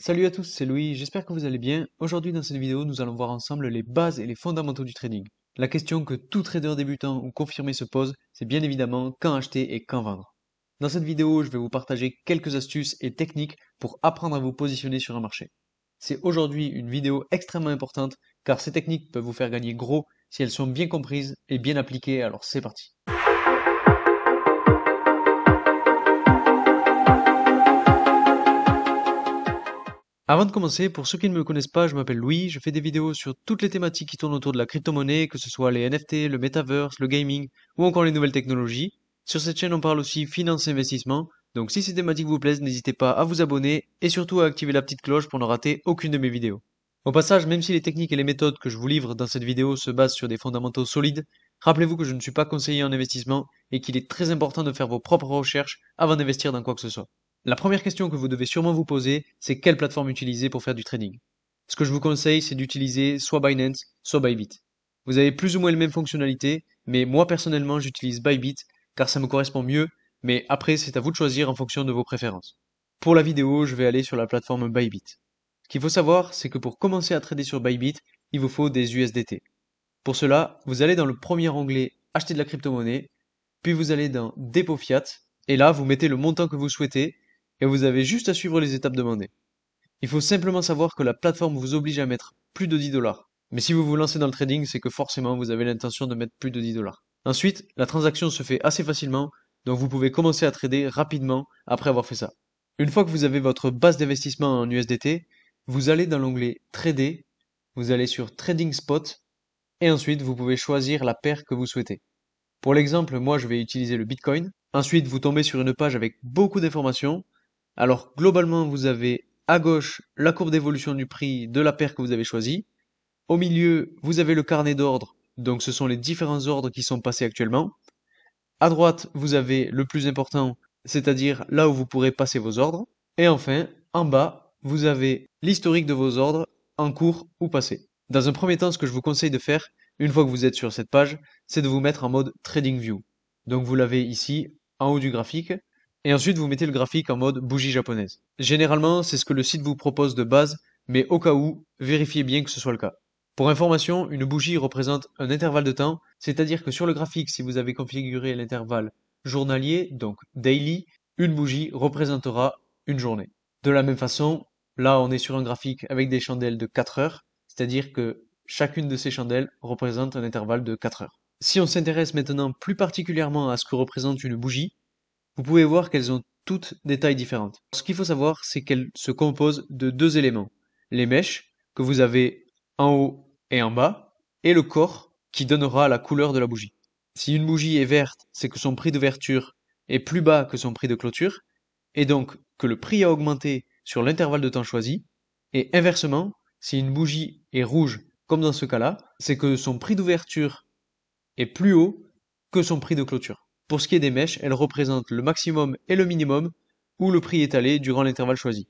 Salut à tous, c'est Louis, j'espère que vous allez bien. Aujourd'hui dans cette vidéo, nous allons voir ensemble les bases et les fondamentaux du trading. La question que tout trader débutant ou confirmé se pose, c'est bien évidemment quand acheter et quand vendre. Dans cette vidéo, je vais vous partager quelques astuces et techniques pour apprendre à vous positionner sur un marché. C'est aujourd'hui une vidéo extrêmement importante car ces techniques peuvent vous faire gagner gros si elles sont bien comprises et bien appliquées, alors c'est parti. Avant de commencer, pour ceux qui ne me connaissent pas, je m'appelle Louis, je fais des vidéos sur toutes les thématiques qui tournent autour de la crypto-monnaie, que ce soit les NFT, le metaverse, le gaming ou encore les nouvelles technologies. Sur cette chaîne, on parle aussi finance et investissement, donc si ces thématiques vous plaisent, n'hésitez pas à vous abonner et surtout à activer la petite cloche pour ne rater aucune de mes vidéos. Au passage, même si les techniques et les méthodes que je vous livre dans cette vidéo se basent sur des fondamentaux solides, rappelez-vous que je ne suis pas conseiller en investissement et qu'il est très important de faire vos propres recherches avant d'investir dans quoi que ce soit. La première question que vous devez sûrement vous poser, c'est quelle plateforme utiliser pour faire du trading. Ce que je vous conseille, c'est d'utiliser soit Binance, soit Bybit. Vous avez plus ou moins les mêmes fonctionnalités, mais moi personnellement j'utilise Bybit car ça me correspond mieux, mais après c'est à vous de choisir en fonction de vos préférences. Pour la vidéo, je vais aller sur la plateforme Bybit. Ce qu'il faut savoir, c'est que pour commencer à trader sur Bybit, il vous faut des USDT. Pour cela, vous allez dans le premier onglet Acheter de la crypto-monnaie, puis vous allez dans Dépôt Fiat, et là vous mettez le montant que vous souhaitez, et vous avez juste à suivre les étapes demandées. Il faut simplement savoir que la plateforme vous oblige à mettre plus de 10 $. Mais si vous vous lancez dans le trading, c'est que forcément vous avez l'intention de mettre plus de 10 $. Ensuite, la transaction se fait assez facilement, donc vous pouvez commencer à trader rapidement après avoir fait ça. Une fois que vous avez votre base d'investissement en USDT, vous allez dans l'onglet Trader, vous allez sur Trading Spot, et ensuite vous pouvez choisir la paire que vous souhaitez. Pour l'exemple, moi je vais utiliser le Bitcoin. Ensuite, vous tombez sur une page avec beaucoup d'informations. Alors globalement, vous avez à gauche la courbe d'évolution du prix de la paire que vous avez choisie. Au milieu, vous avez le carnet d'ordre, donc ce sont les différents ordres qui sont passés actuellement. À droite, vous avez le plus important, c'est-à-dire là où vous pourrez passer vos ordres. Et enfin, en bas, vous avez l'historique de vos ordres en cours ou passé. Dans un premier temps, ce que je vous conseille de faire, une fois que vous êtes sur cette page, c'est de vous mettre en mode Trading View. Donc vous l'avez ici, en haut du graphique. Et ensuite, vous mettez le graphique en mode bougie japonaise. Généralement, c'est ce que le site vous propose de base, mais au cas où, vérifiez bien que ce soit le cas. Pour information, une bougie représente un intervalle de temps, c'est-à-dire que sur le graphique, si vous avez configuré l'intervalle journalier, donc daily, une bougie représentera une journée. De la même façon, là on est sur un graphique avec des chandelles de 4 heures, c'est-à-dire que chacune de ces chandelles représente un intervalle de 4 heures. Si on s'intéresse maintenant plus particulièrement à ce que représente une bougie, vous pouvez voir qu'elles ont toutes des tailles différentes. Ce qu'il faut savoir, c'est qu'elles se composent de deux éléments. Les mèches, que vous avez en haut et en bas, et le corps, qui donnera la couleur de la bougie. Si une bougie est verte, c'est que son prix d'ouverture est plus bas que son prix de clôture, et donc que le prix a augmenté sur l'intervalle de temps choisi. Et inversement, si une bougie est rouge, comme dans ce cas-là, c'est que son prix d'ouverture est plus haut que son prix de clôture. Pour ce qui est des mèches, elles représentent le maximum et le minimum où le prix est allé durant l'intervalle choisi.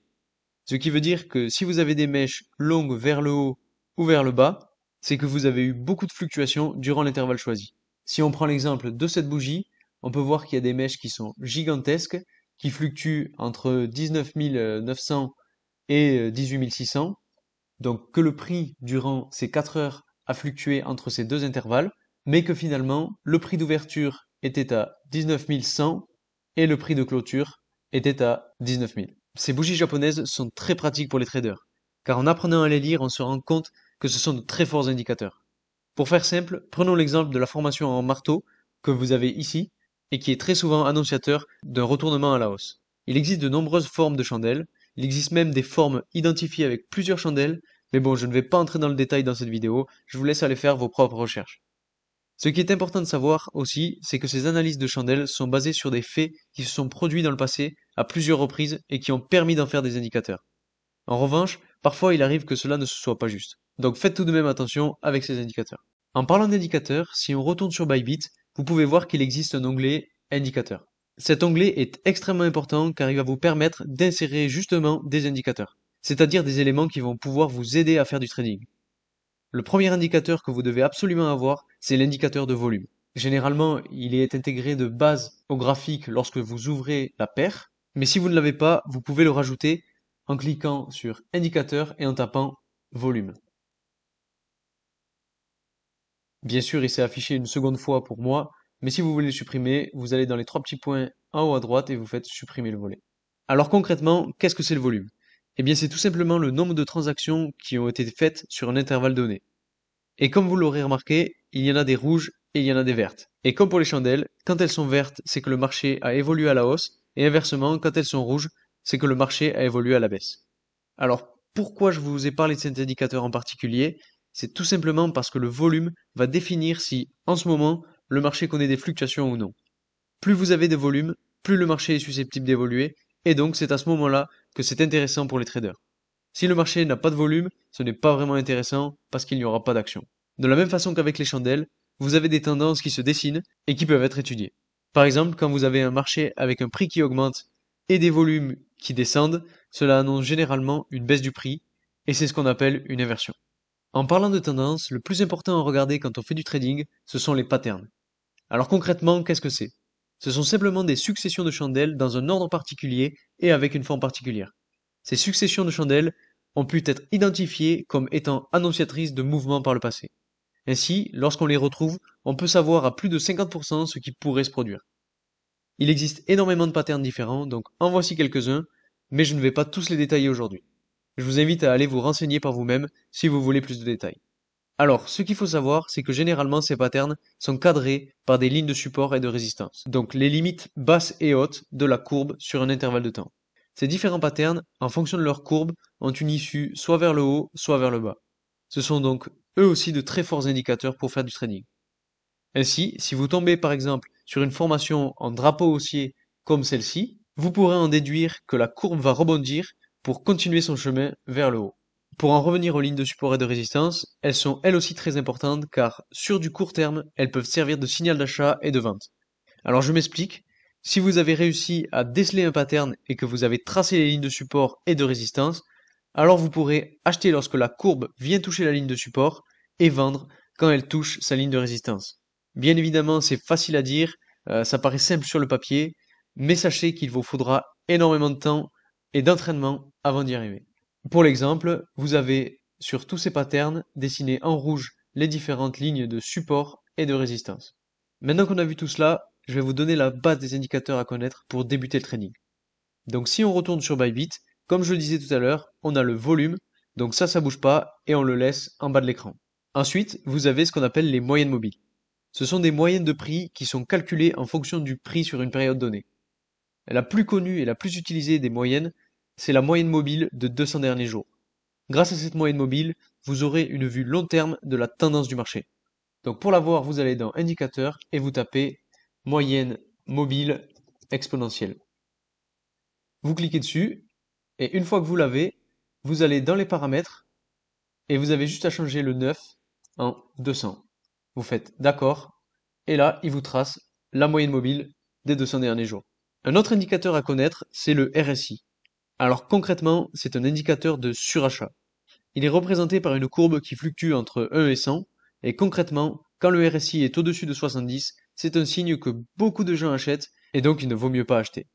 Ce qui veut dire que si vous avez des mèches longues vers le haut ou vers le bas, c'est que vous avez eu beaucoup de fluctuations durant l'intervalle choisi. Si on prend l'exemple de cette bougie, on peut voir qu'il y a des mèches qui sont gigantesques, qui fluctuent entre 19 900 et 18 600, donc que le prix durant ces 4 heures a fluctué entre ces deux intervalles, mais que finalement le prix d'ouverture était à 19 100 et le prix de clôture était à 19 000. Ces bougies japonaises sont très pratiques pour les traders, car en apprenant à les lire, on se rend compte que ce sont de très forts indicateurs. Pour faire simple, prenons l'exemple de la formation en marteau que vous avez ici et qui est très souvent annonciateur d'un retournement à la hausse. Il existe de nombreuses formes de chandelles, il existe même des formes identifiées avec plusieurs chandelles, mais bon, je ne vais pas entrer dans le détail dans cette vidéo, je vous laisse aller faire vos propres recherches. Ce qui est important de savoir aussi, c'est que ces analyses de chandelles sont basées sur des faits qui se sont produits dans le passé à plusieurs reprises et qui ont permis d'en faire des indicateurs. En revanche, parfois il arrive que cela ne se soit pas juste. Donc faites tout de même attention avec ces indicateurs. En parlant d'indicateurs, si on retourne sur Bybit, vous pouvez voir qu'il existe un onglet Indicateurs. Cet onglet est extrêmement important car il va vous permettre d'insérer justement des indicateurs, c'est-à-dire des éléments qui vont pouvoir vous aider à faire du trading. Le premier indicateur que vous devez absolument avoir, c'est l'indicateur de volume. Généralement, il est intégré de base au graphique lorsque vous ouvrez la paire, mais si vous ne l'avez pas, vous pouvez le rajouter en cliquant sur indicateur et en tapant volume. Bien sûr, il s'est affiché une seconde fois pour moi, mais si vous voulez le supprimer, vous allez dans les trois petits points en haut à droite et vous faites supprimer le volet. Alors concrètement, qu'est-ce que c'est le volume? Eh bien, c'est tout simplement le nombre de transactions qui ont été faites sur un intervalle donné. Et comme vous l'aurez remarqué, il y en a des rouges et il y en a des vertes. Et comme pour les chandelles, quand elles sont vertes, c'est que le marché a évolué à la hausse, et inversement, quand elles sont rouges, c'est que le marché a évolué à la baisse. Alors, pourquoi je vous ai parlé de cet indicateur en particulier? C'est tout simplement parce que le volume va définir si, en ce moment, le marché connaît des fluctuations ou non. Plus vous avez de volume, plus le marché est susceptible d'évoluer, et donc c'est à ce moment-là que c'est intéressant pour les traders. Si le marché n'a pas de volume, ce n'est pas vraiment intéressant parce qu'il n'y aura pas d'action. De la même façon qu'avec les chandelles, vous avez des tendances qui se dessinent et qui peuvent être étudiées. Par exemple, quand vous avez un marché avec un prix qui augmente et des volumes qui descendent, cela annonce généralement une baisse du prix, et c'est ce qu'on appelle une inversion. En parlant de tendance, le plus important à regarder quand on fait du trading, ce sont les patterns. Alors concrètement, qu'est-ce que c'est? Ce sont simplement des successions de chandelles dans un ordre particulier et avec une forme particulière. Ces successions de chandelles ont pu être identifiées comme étant annonciatrices de mouvements par le passé. Ainsi, lorsqu'on les retrouve, on peut savoir à plus de 50% ce qui pourrait se produire. Il existe énormément de patterns différents, donc en voici quelques-uns, mais je ne vais pas tous les détailler aujourd'hui. Je vous invite à aller vous renseigner par vous-même si vous voulez plus de détails. Alors, ce qu'il faut savoir, c'est que généralement ces patterns sont cadrés par des lignes de support et de résistance, donc les limites basses et hautes de la courbe sur un intervalle de temps. Ces différents patterns, en fonction de leur courbe, ont une issue soit vers le haut, soit vers le bas. Ce sont donc eux aussi de très forts indicateurs pour faire du trading. Ainsi, si vous tombez par exemple sur une formation en drapeau haussier comme celle-ci, vous pourrez en déduire que la courbe va rebondir pour continuer son chemin vers le haut. Pour en revenir aux lignes de support et de résistance, elles sont elles aussi très importantes car sur du court terme, elles peuvent servir de signal d'achat et de vente. Alors je m'explique, si vous avez réussi à déceler un pattern et que vous avez tracé les lignes de support et de résistance, alors vous pourrez acheter lorsque la courbe vient toucher la ligne de support et vendre quand elle touche sa ligne de résistance. Bien évidemment, c'est facile à dire, ça paraît simple sur le papier, mais sachez qu'il vous faudra énormément de temps et d'entraînement avant d'y arriver. Pour l'exemple, vous avez sur tous ces patterns dessiné en rouge les différentes lignes de support et de résistance. Maintenant qu'on a vu tout cela, je vais vous donner la base des indicateurs à connaître pour débuter le trading. Donc si on retourne sur Bybit, comme je le disais tout à l'heure, on a le volume, donc ça bouge pas et on le laisse en bas de l'écran. Ensuite, vous avez ce qu'on appelle les moyennes mobiles. Ce sont des moyennes de prix qui sont calculées en fonction du prix sur une période donnée. La plus connue et la plus utilisée des moyennes, c'est la moyenne mobile de 200 derniers jours. Grâce à cette moyenne mobile, vous aurez une vue long terme de la tendance du marché. Donc pour la voir, vous allez dans indicateur et vous tapez moyenne mobile exponentielle. Vous cliquez dessus. Et une fois que vous l'avez, vous allez dans les paramètres et vous avez juste à changer le 9 en 200. Vous faites d'accord et là, il vous trace la moyenne mobile des 200 derniers jours. Un autre indicateur à connaître, c'est le RSI. Alors concrètement, c'est un indicateur de surachat. Il est représenté par une courbe qui fluctue entre 1 et 100 et concrètement, quand le RSI est au-dessus de 70, c'est un signe que beaucoup de gens achètent et donc il ne vaut mieux pas acheter.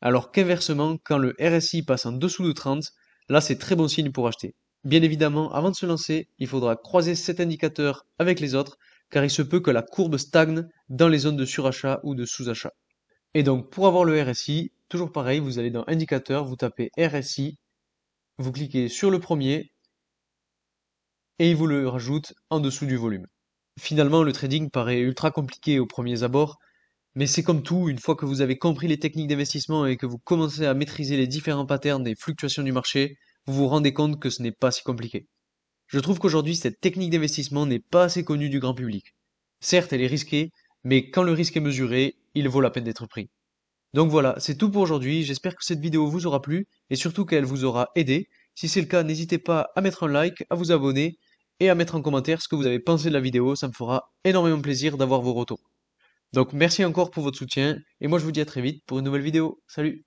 Alors qu'inversement, quand le RSI passe en dessous de 30, là c'est très bon signe pour acheter. Bien évidemment, avant de se lancer, il faudra croiser cet indicateur avec les autres, car il se peut que la courbe stagne dans les zones de surachat ou de sous-achat. Et donc pour avoir le RSI, toujours pareil, vous allez dans indicateur, vous tapez RSI, vous cliquez sur le premier, et il vous le rajoute en dessous du volume. Finalement, le trading paraît ultra compliqué aux premiers abords, mais c'est comme tout, une fois que vous avez compris les techniques d'investissement et que vous commencez à maîtriser les différents patterns et fluctuations du marché, vous vous rendez compte que ce n'est pas si compliqué. Je trouve qu'aujourd'hui, cette technique d'investissement n'est pas assez connue du grand public. Certes, elle est risquée, mais quand le risque est mesuré, il vaut la peine d'être pris. Donc voilà, c'est tout pour aujourd'hui, j'espère que cette vidéo vous aura plu et surtout qu'elle vous aura aidé. Si c'est le cas, n'hésitez pas à mettre un like, à vous abonner et à mettre en commentaire ce que vous avez pensé de la vidéo, ça me fera énormément plaisir d'avoir vos retours. Donc merci encore pour votre soutien, et moi je vous dis à très vite pour une nouvelle vidéo. Salut!